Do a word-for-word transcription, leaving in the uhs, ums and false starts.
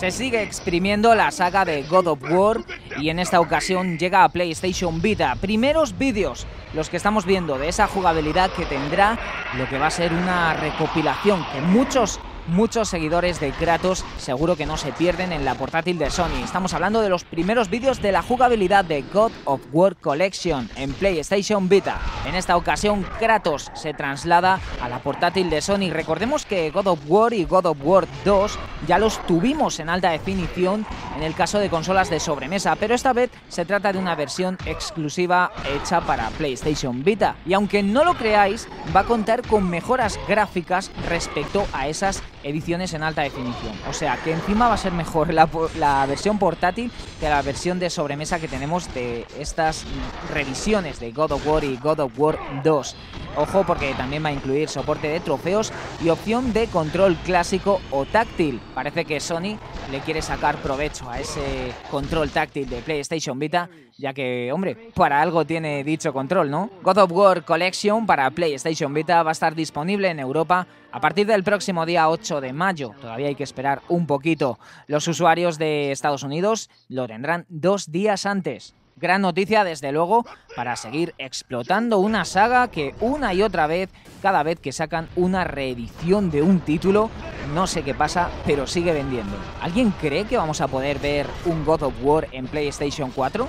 Se sigue exprimiendo la saga de God of War y en esta ocasión llega a PlayStation Vita. Primeros vídeos, los que estamos viendo, de esa jugabilidad que tendrá lo que va a ser una recopilación que muchos, muchos seguidores de Kratos seguro que no se pierden en la portátil de Sony. Estamos hablando de los primeros vídeos de la jugabilidad de God of War Collection en PlayStation Vita. En esta ocasión Kratos se traslada a la portátil de Sony. Recordemos que God of War y God of War dos ya los tuvimos en alta definición en el caso de consolas de sobremesa, pero esta vez se trata de una versión exclusiva hecha para PlayStation Vita. Y aunque no lo creáis, va a contar con mejoras gráficas respecto a esas ediciones en alta definición. O sea que encima va a ser mejor la, la versión portátil que la versión de sobremesa que tenemos de estas revisiones de God of War y God of War dos. Ojo, porque también va a incluir soporte de trofeos y opción de control clásico o táctil. Parece que Sony le quiere sacar provecho a ese control táctil de PlayStation Vita, ya que, hombre, para algo tiene dicho control, ¿no? God of War Collection para PlayStation Vita va a estar disponible en Europa a partir del próximo día ocho de mayo. Todavía hay que esperar un poquito. Los usuarios de Estados Unidos lo tendrán dos días antes. Gran noticia, desde luego, para seguir explotando una saga que una y otra vez, cada vez que sacan una reedición de un título, no sé qué pasa, pero sigue vendiendo. ¿Alguien cree que vamos a poder ver un God of War en PlayStation cuatro?